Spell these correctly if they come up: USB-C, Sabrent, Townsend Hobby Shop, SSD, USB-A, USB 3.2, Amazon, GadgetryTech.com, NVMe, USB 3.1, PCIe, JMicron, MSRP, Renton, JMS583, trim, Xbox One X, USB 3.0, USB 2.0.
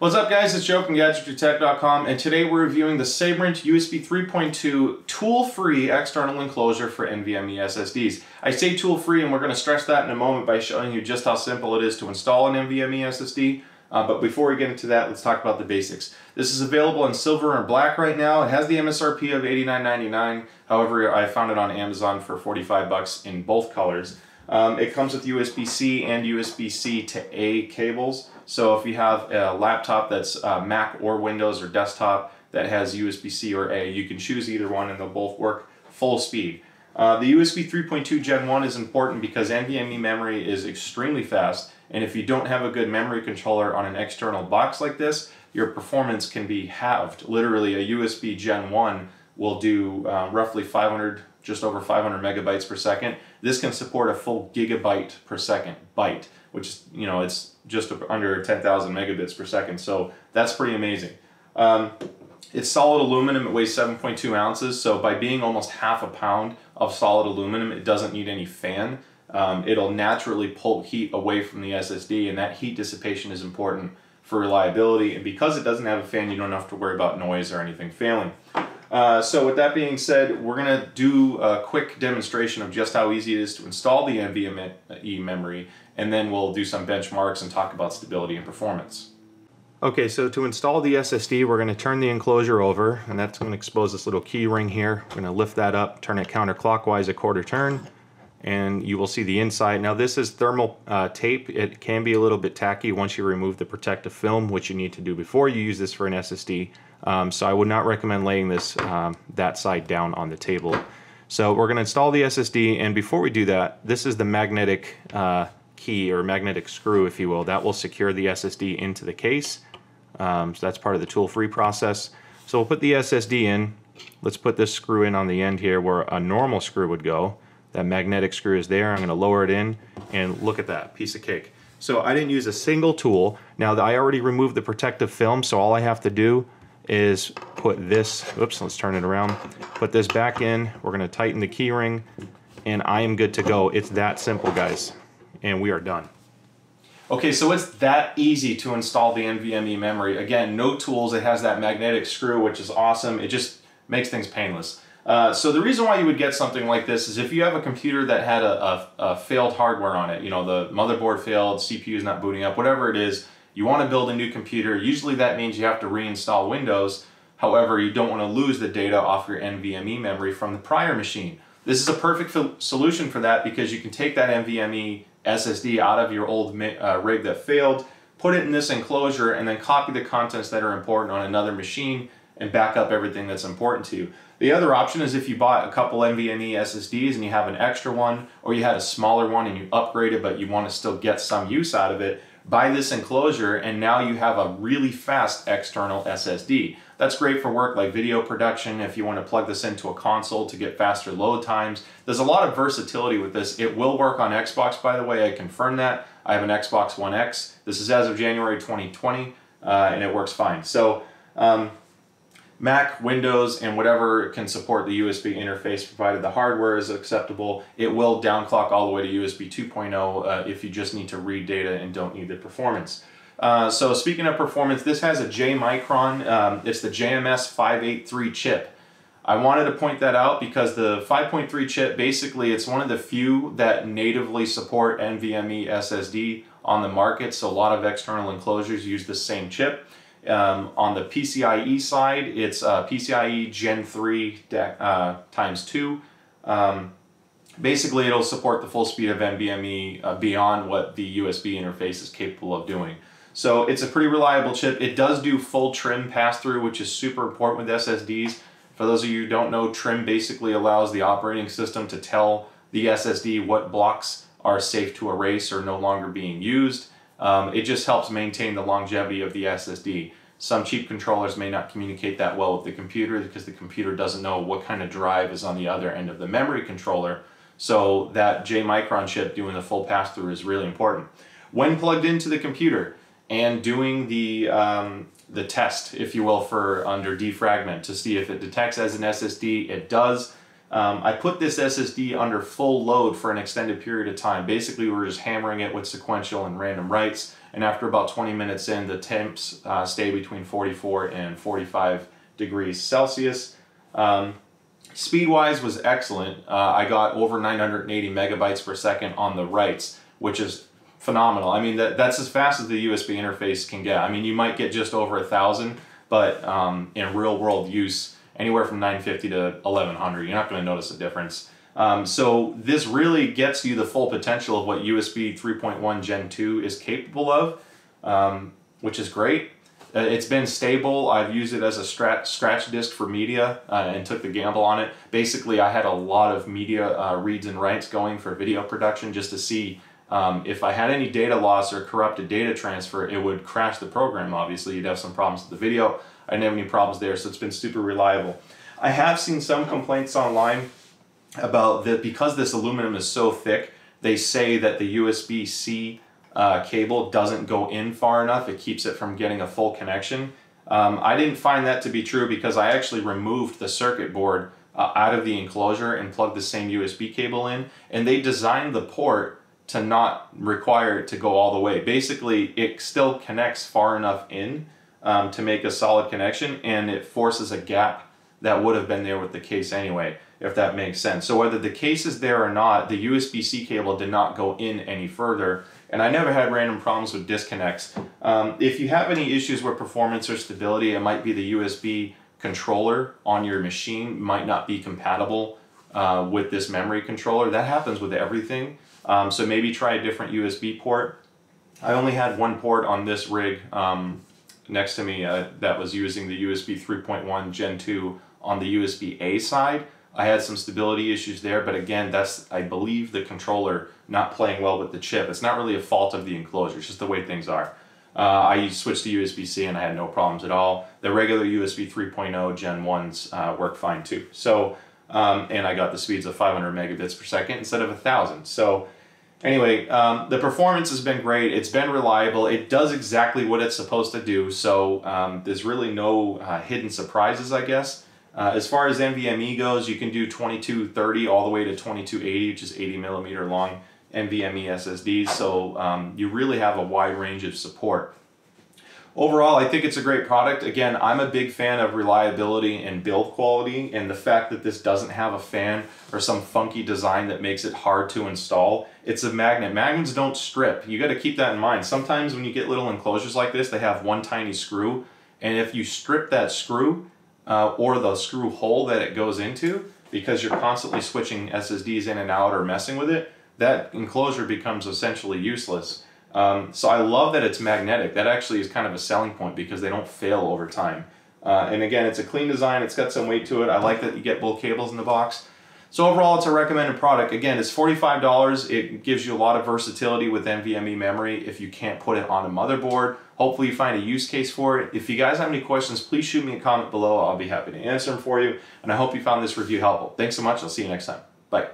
What's up guys, it's Joe from GadgetryTech.com, and today we're reviewing the Sabrent USB 3.2 tool-free external enclosure for NVMe SSDs. I say tool-free, and we're going to stress that in a moment by showing you just how simple it is to install an NVMe SSD. But before we get into that, let's talk about the basics. This is available in silver and black right now. It has the MSRP of $89.99. However, I found it on Amazon for 45 bucks in both colors. It comes with USB-C and USB-C to A cables. So if you have a laptop that's Mac or Windows or desktop that has USB-C or A, you can choose either one and they'll both work full speed. The USB 3.2 Gen 1 is important because NVMe memory is extremely fast, and if you don't have a good memory controller on an external box like this, your performance can be halved. Literally, a USB Gen 1 will do roughly 500, just over 500 megabytes per second. This can support a full gigabyte per second byte, which is, you know, it's just under 10,000 megabits per second. So that's pretty amazing. It's solid aluminum. It weighs 7.2 ounces. So by being almost half a pound of solid aluminum, it doesn't need any fan. It'll naturally pull heat away from the SSD, and that heat dissipation is important for reliability. And because it doesn't have a fan, you don't have to worry about noise or anything failing. So with that being said, we're going to do a quick demonstration of just how easy it is to install the NVMe memory, and then we'll do some benchmarks and talk about stability and performance. Okay, so to install the SSD, we're going to turn the enclosure over, and that's going to expose this little key ring here. We're going to lift that up, turn it counterclockwise a quarter turn, and you will see the inside. Now this is thermal tape. It can be a little bit tacky once you remove the protective film, which you need to do before you use this for an SSD. So I would not recommend laying this that side down on the table. So we're going to install the SSD, and before we do that, this is the magnetic key or magnetic screw, if you will, that will secure the SSD into the case. So that's part of the tool-free process. So we'll put the SSD in. Let's put this screw in on the end here where a normal screw would go. That magnetic screw is there. I'm going to lower it in, and look at that, piece of cake. So I didn't use a single tool. Now I already removed the protective film, so all I have to do is put this, oops, let's turn it around, put this back in. We're going to tighten the key ring, and I am good to go. It's that simple, guys, and we are done. Okay, so it's that easy to install the NVMe memory. Again, no tools. It has that magnetic screw, which is awesome. It just makes things painless. So the reason why you would get something like this is if you have a computer that had a failed hardware on it, you know, the motherboard failed, CPU is not booting up, whatever it is, you want to build a new computer. Usually that means you have to reinstall Windows. However, you don't want to lose the data off your NVMe memory from the prior machine. This is a perfect solution for that because you can take that NVMe SSD out of your old rig that failed, put it in this enclosure, and then copy the contents that are important on another machine and back up everything that's important to you. The other option is if you bought a couple NVMe SSDs and you have an extra one, or you had a smaller one and you upgraded but you want to still get some use out of it, buy this enclosure and now you have a really fast external SSD. That's great for work like video production, if you want to plug this into a console to get faster load times. There's a lot of versatility with this. It will work on Xbox, by the way, I confirm that. I have an Xbox One X. This is as of January 2020 and it works fine. So, Mac, Windows, and whatever can support the USB interface, provided the hardware is acceptable. It will downclock all the way to USB 2.0 if you just need to read data and don't need the performance. So speaking of performance, this has a JMicron. It's the JMS583 chip. I wanted to point that out because the 5.3 chip, basically, it's one of the few that natively support NVMe SSD on the market. So a lot of external enclosures use the same chip. On the PCIe side, it's PCIe Gen 3 ×2. Basically, it'll support the full speed of NVMe beyond what the USB interface is capable of doing. So it's a pretty reliable chip. It does do full trim pass-through, which is super important with SSDs. For those of you who don't know, trim basically allows the operating system to tell the SSD what blocks are safe to erase or no longer being used. It just helps maintain the longevity of the SSD. Some cheap controllers may not communicate that well with the computer because the computer doesn't know what kind of drive is on the other end of the memory controller. So that JMicron chip doing the full pass-through is really important. When plugged into the computer and doing the test, if you will, for under defragment to see if it detects as an SSD, it does. I put this SSD under full load for an extended period of time. Basically, we're just hammering it with sequential and random writes, and after about 20 minutes in, the temps stay between 44 and 45 degrees Celsius. Speed-wise was excellent. I got over 980 megabytes per second on the writes, which is phenomenal. I mean, that's as fast as the USB interface can get. I mean, you might get just over 1,000, but in real-world use, anywhere from 950 to 1,100. You're not going to notice a difference. So this really gets you the full potential of what USB 3.1 Gen 2 is capable of, which is great. It's been stable. I've used it as a scratch disk for media and took the gamble on it. Basically, I had a lot of media reads and writes going for video production just to see if I had any data loss or corrupted data transfer, it would crash the program. Obviously, you'd have some problems with the video. I didn't have any problems there, so it's been super reliable. I have seen some complaints online about that because this aluminum is so thick, they say that the USB-C cable doesn't go in far enough. It keeps it from getting a full connection. I didn't find that to be true because I actually removed the circuit board out of the enclosure and plugged the same USB cable in, and they designed the port to not require it to go all the way. Basically, it still connects far enough in to make a solid connection, and it forces a gap that would have been there with the case anyway, if that makes sense. So whether the case is there or not, the USB-C cable did not go in any further, and I never had random problems with disconnects. If you have any issues with performance or stability, it might be the USB controller on your machine might not be compatible with this memory controller. That happens with everything, so maybe try a different USB port. I only had one port on this rig next to me that was using the USB 3.1 Gen 2 on the USB-A side. I had some stability issues there, but again, that's, I believe, the controller not playing well with the chip. It's not really a fault of the enclosure, it's just the way things are. I switched to USB-C and I had no problems at all. The regular USB 3.0 Gen 1s work fine too. So, and I got the speeds of 500 megabits per second instead of 1,000. So, anyway, the performance has been great. It's been reliable. It does exactly what it's supposed to do. So there's really no hidden surprises, I guess. As far as NVMe goes, you can do 2230 all the way to 2280, which is 80 millimeter long NVMe SSDs. So you really have a wide range of support. Overall, I think it's a great product. Again, I'm a big fan of reliability and build quality, and the fact that this doesn't have a fan or some funky design that makes it hard to install. It's a magnet. Magnets don't strip. You got to keep that in mind. Sometimes when you get little enclosures like this, they have one tiny screw, and if you strip that screw or the screw hole that it goes into, because you're constantly switching SSDs in and out or messing with it, that enclosure becomes essentially useless. So I love that it's magnetic. That actually is kind of a selling point because they don't fail over time. And again, it's a clean design. It's got some weight to it. I like that you get both cables in the box. So overall, it's a recommended product. Again, it's $45. It gives you a lot of versatility with NVMe memory if you can't put it on a motherboard. Hopefully you find a use case for it. If you guys have any questions, please shoot me a comment below. I'll be happy to answer them for you. And I hope you found this review helpful. Thanks so much. I'll see you next time. Bye.